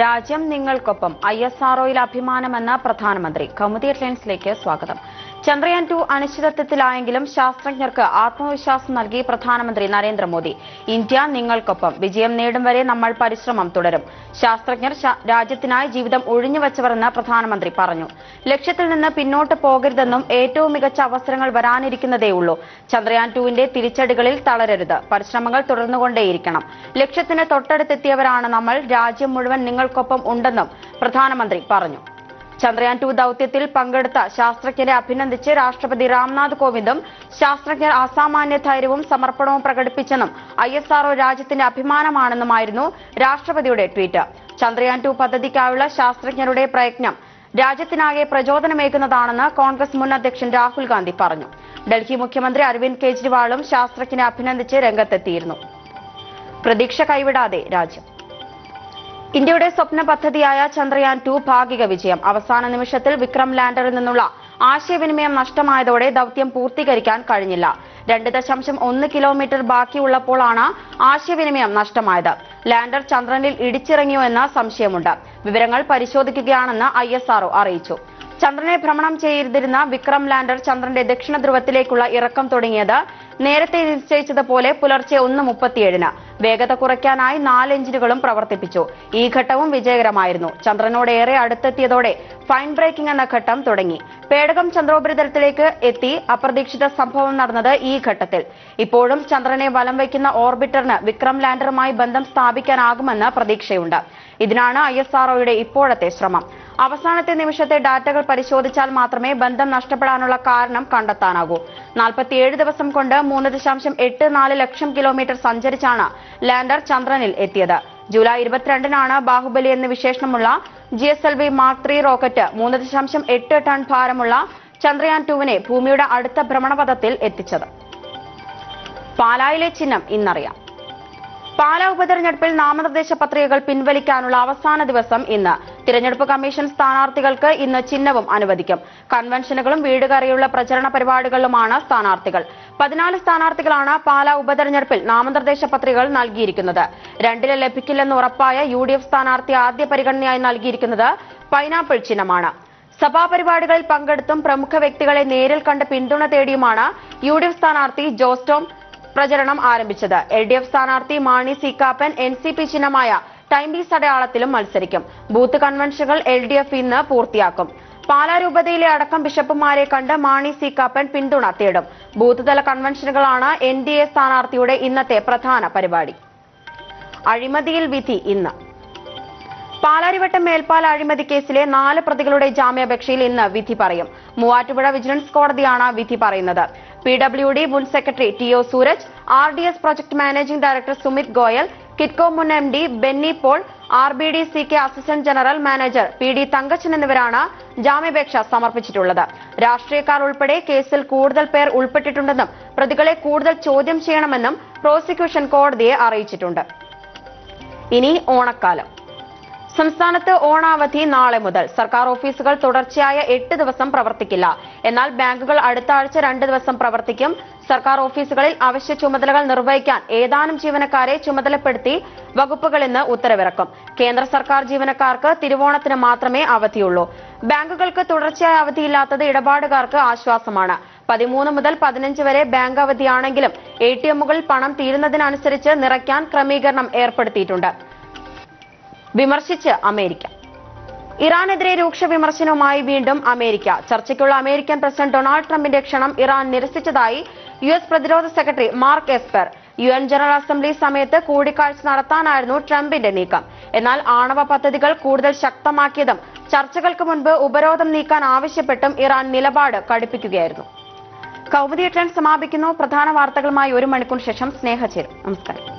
രാജ്യം നിങ്ങൾക്കൊപ്പം ISROയിൽ അഭിമാനമെന്ന പ്രധാനമന്ത്രി കൗമുദി ഹെഡ്ലൈൻസിലേക്ക് സ്വാഗതം. ചന്ദ്രയാൻ 2 അനിശ്ചിതത്വത്തിലായെങ്കിലും ശാസ്ത്രജ്ഞർക്ക് ആത്മവിശ്വാസം നൽകി പ്രധാനമന്ത്രി നരേന്ദ്രമോദി. ഇന്ത്യ നിങ്ങൾക്കൊപ്പം, വിജയം നേടും വരെ നമ്മൾ പരിശ്രമം തുടരും. ശാസ്ത്രജ്ഞർ രാജ്യത്തിനായി ജീവിതം ഒഴിഞ്ഞുവെച്ചവരെന്ന് പ്രധാനമന്ത്രി പറഞ്ഞു. ലക്ഷ്യത്തിൽ നിന്ന് പിന്നോട്ട് പോകരുതെന്നും ഏറ്റവും മികച്ച അവസരങ്ങൾ വരാനിരിക്കുന്നതേയുള്ളൂ. ചന്ദ്രയാൻ 2ന്റെ തിരിച്ചടികളിൽ തളരരുത്. പരിശ്രമങ്ങൾ തുടർന്നുകൊണ്ടേയിരിക്കണം. ലക്ഷ്യത്തിന് തൊട്ടടുത്തെത്തിയവരാണ് നമ്മൾ. രാജ്യം മുഴുവൻ നിങ്ങൾക്കൊപ്പം ഉണ്ടെന്നും പ്രധാനമന്ത്രി പറഞ്ഞു. ചന്ദ്രയാൻ 2 ദൌത്യത്തിൽ പങ്കെടുത്ത ശാസ്ത്രജ്ഞരെ അഭിനന്ദിച്ച് രാഷ്ട്രപതി രാംനാഥ് കോവിന്ദും ശാസ്ത്രജ്ഞർ അസാമാന്യ ധൈര്യവും സമർപ്പണവും പ്രകടിപ്പിച്ചെന്നും ISRO രാജ്യത്തിന്റെ അഭിമാനമാണെന്നുമായിരുന്നു രാഷ്ട്രപതിയുടെ ട്വീറ്റ്. ചന്ദ്രയാൻ 2 പദ്ധതിക്കായുള്ള ശാസ്ത്രജ്ഞരുടെ പ്രയത്നം രാജ്യത്തിനാകെ പ്രചോദനമേകുന്നതാണെന്ന് കോൺഗ്രസ് മുൻ അധ്യക്ഷൻ രാഹുൽ ഗാന്ധി പറഞ്ഞു. ഡൽഹി മുഖ്യമന്ത്രി അരവിന്ദ് കെജ്രിവാളും ശാസ്ത്രജ്ഞരെ അഭിനന്ദിച്ച് രംഗത്തെത്തിയിരുന്നു. പ്രതീക്ഷ കൈവിടാതെ രാജ്യം. ഇന്ത്യയുടെ സ്വപ്ന പദ്ധതിയായ ചന്ദ്രയാൻ 2 ഭാഗിക വിജയം. അവസാന നിമിഷത്തിൽ വിക്രം ലാൻഡറിൽ നിന്നുള്ള ആശയവിനിമയം നഷ്ടമായതോടെ ദൌത്യം പൂർത്തീകരിക്കാൻ കഴിഞ്ഞില്ല. 2.1 കിലോമീറ്റർ ബാക്കിയുള്ളപ്പോഴാണ് ആശയവിനിമയം നഷ്ടമായത്. ലാൻഡർ ചന്ദ്രനിൽ ഇടിച്ചിറങ്ങിയോ എന്ന സംശയമുണ്ട്. വിവരങ്ങൾ പരിശോധിക്കുകയാണെന്ന് ISRO അറിയിച്ചു. ചന്ദ്രനെ ഭ്രമണം ചെയ്തിരുന്ന വിക്രം ലാൻഡർ ചന്ദ്രന്റെ ദക്ഷിണ ധ്രുവത്തിലേക്കുള്ള ഇറക്കം തുടങ്ങിയത് നേരത്തെ നിശ്ചയിച്ചതുപോലെ പുലർച്ചെ 1:37-ന്. വേഗത കുറയ്ക്കാനായി 4 എഞ്ചിനുകളും പ്രവർത്തിപ്പിച്ചു. ഈ ഘട്ടവും വിജയകരമായിരുന്നു. ചന്ദ്രനോടേറെ അടുത്തെത്തിയതോടെ ഫൈൻ ബ്രേക്കിംഗ് എന്ന ഘട്ടം തുടങ്ങി. പേടകം ചന്ദ്രോപരിതലത്തിലേക്ക് എത്തി. അപ്രതീക്ഷിത സംഭവം നടന്നത് ഈ ഘട്ടത്തിൽ. ഇപ്പോഴും ചന്ദ്രനെ വലം വയ്ക്കുന്ന ഓർബിറ്ററിന് വിക്രം ലാൻഡറുമായി ബന്ധം സ്ഥാപിക്കാനാകുമെന്ന് പ്രതീക്ഷയുണ്ട്. ഇതിനാണ് ISROയുടെ ഇപ്പോഴത്തെ ശ്രമം. അവസാനത്തെ നിമിഷത്തെ ഡാറ്റകൾ പരിശോധിച്ചാൽ മാത്രമേ ബന്ധം നഷ്ടപ്പെടാനുള്ള കാരണം കണ്ടെത്താനാകൂ. 47 ദിവസം കൊണ്ട് 3.84 ലക്ഷം കിലോമീറ്റർ സഞ്ചരിച്ചാണ് ലാൻഡർ ചന്ദ്രനിൽ എത്തിയത്. ജൂലൈ 22-നാണ് ബാഹുബലി എന്ന് വിശേഷണമുള്ള GSLV Mark III rocket 3.8 ton ഭാരമുള്ള ചന്ദ്രയാൻ 2-നെ ഭൂമിയുടെ അടുത്ത ഭ്രമണപഥത്തിൽ എത്തിച്ചത്. പാലായിലെ ചിഹ്നം ഇന്നറിയാം. പാലാ ഉപതെരഞ്ഞെടുപ്പിൽ നാമനിർദ്ദേശ പത്രികകൾ പിൻവലിക്കാനുള്ള അവസാന ദിവസം ഇന്ന്. തിരഞ്ഞെടുപ്പ് കമ്മീഷൻ സ്ഥാനാർത്ഥികൾക്ക് ഇന്ന് ചിഹ്നവും അനുവദിക്കും. കൺവെൻഷനുകളും വീടുകയറിയുള്ള പ്രചരണ പരിപാടികളിലുമാണ് സ്ഥാനാർത്ഥികൾ. 14 സ്ഥാനാർത്ഥികളാണ് പാലാ ഉപതെരഞ്ഞെടുപ്പിൽ നാമനിർദ്ദേശ പത്രികകൾ നൽകിയിരിക്കുന്നത്. 2 ലഭിക്കില്ലെന്ന് ഉറപ്പായ UDF സ്ഥാനാർത്ഥി ആദ്യ പരിഗണനയായി നൽകിയിരിക്കുന്നത് പൈനാപ്പിൾ ചിഹ്നമാണ്. സഭാപരിപാടികളിൽ പങ്കെടുത്തും പ്രമുഖ വ്യക്തികളെ നേരിൽ കണ്ട് പിന്തുണ തേടിയുമാണ് UDF സ്ഥാനാർത്ഥി ജോസ് ടോം പ്രചരണം ആരംഭിച്ചത്. LDF സ്ഥാനാർത്ഥി മാണി സി കാപ്പൻ NCP ചിഹ്നമായ ടൈംലീസ് അടയാളത്തിലും മത്സരിക്കും. ബൂത്ത് കൺവെൻഷനുകൾ LDF ഇന്ന് പൂർത്തിയാക്കും. പാലാ രൂപതയിലെ അടക്കം ബിഷപ്പുമാരെ കണ്ട് മാണി സി കാപ്പൻ പിന്തുണ തേടും. ബൂത്ത് തല കൺവെൻഷനുകളാണ് NDA സ്ഥാനാർത്ഥിയുടെ ഇന്നത്തെ പ്രധാന പരിപാടി. അഴിമതിയിൽ വിധി ഇന്ന്. പാലാരിവട്ടം മേൽപ്പാല അഴിമതി കേസിലെ 4 പ്രതികളുടെ ജാമ്യാപേക്ഷയിൽ ഇന്ന് വിധി പറയും. മൂവാറ്റുപുഴ വിജിലൻസ് കോടതിയാണ് വിധി പറയുന്നത്. PWD മുൻ secretary TO Sooraj, RDS project managing director Sumit Goyal, Kitco മുൻ MD Benny Paul, RBD CK assistant general manager PD Thankachan എന്നിവരാണ് ജാമ്യാപേക്ഷ സമർപ്പിച്ചിട്ടുള്ളത്. രാഷ്ട്രീയക്കാർ ഉൾപ്പെടെ കേസിൽ കൂടുതൽ പേർ ഉൾപ്പെട്ടിട്ടുണ്ടെന്നും പ്രതികളെ കൂടുതൽ ചോദ്യം ചെയ്യണമെന്നും പ്രോസിക്യൂഷൻ കോടതിയെ അറിയിച്ചിട്ടുണ്ട്. ഇനി ഓണക്കാലം. സംസ്ഥാനത്ത് ഓണാവധി നാളെ മുതൽ. സർക്കാർ ഓഫീസുകൾ തുടർച്ചയായ 8 ദിവസം പ്രവർത്തിക്കില്ല. എന്നാൽ ബാങ്കുകൾ അടുത്ത ആഴ്ച 2 ദിവസം പ്രവർത്തിക്കും. സർക്കാർ ഓഫീസുകളിൽ അവശ്യ ചുമതലകൾ നിർവഹിക്കാൻ ഏതാനും ജീവനക്കാരെ ചുമതലപ്പെടുത്തി വകുപ്പുകൾ ഇന്ന് ഉത്തരവിറക്കും. കേന്ദ്ര സർക്കാർ ജീവനക്കാർക്ക് തിരുവോണത്തിന് മാത്രമേ അവധിയുള്ളൂ. ബാങ്കുകൾക്ക് തുടർച്ചയായ അവധിയില്ലാത്തത് ഇടപാടുകാർക്ക് ആശ്വാസമാണ്. 13 മുതൽ 15 വരെ ബാങ്ക് അവധിയാണെങ്കിലും ATMകളിൽ പണം തീരുന്നതിനനുസരിച്ച് നിറയ്ക്കാൻ ക്രമീകരണം ഏർപ്പെടുത്തിയിട്ടുണ്ട്. വിമർശിച്ച് അമേരിക്ക. ഇറാനെതിരെ രൂക്ഷ വിമർശനവുമായി വീണ്ടും അമേരിക്ക. ചർച്ചയ്ക്കുള്ള അമേരിക്കൻ പ്രസിഡന്റ് ഡൊണാൾഡ് ട്രംപിന്റെ ക്ഷണം ഇറാൻ നിരസിച്ചതായി US പ്രതിരോധ secretary Mark Esper. UN general assembly സമയത്ത് കൂടിക്കാഴ്ച നടത്താനായിരുന്നു ട്രംപിന്റെ നീക്കം. എന്നാൽ ആണവ പദ്ധതികൾ കൂടുതൽ ശക്തമാക്കിയതും ചർച്ചകൾക്ക് മുൻപ് ഉപരോധം നീക്കാൻ ആവശ്യപ്പെട്ടും ഇറാൻ നിലപാട് കടുപ്പിക്കുകയായിരുന്നു. കൗമുദി ഹെഡ്ലൈൻസ് സമാപിക്കുന്നു. പ്രധാന വാർത്തകളുമായി 1 മണിക്കൂർ ശേഷം സ്നേഹചേരും. നമസ്കാരം.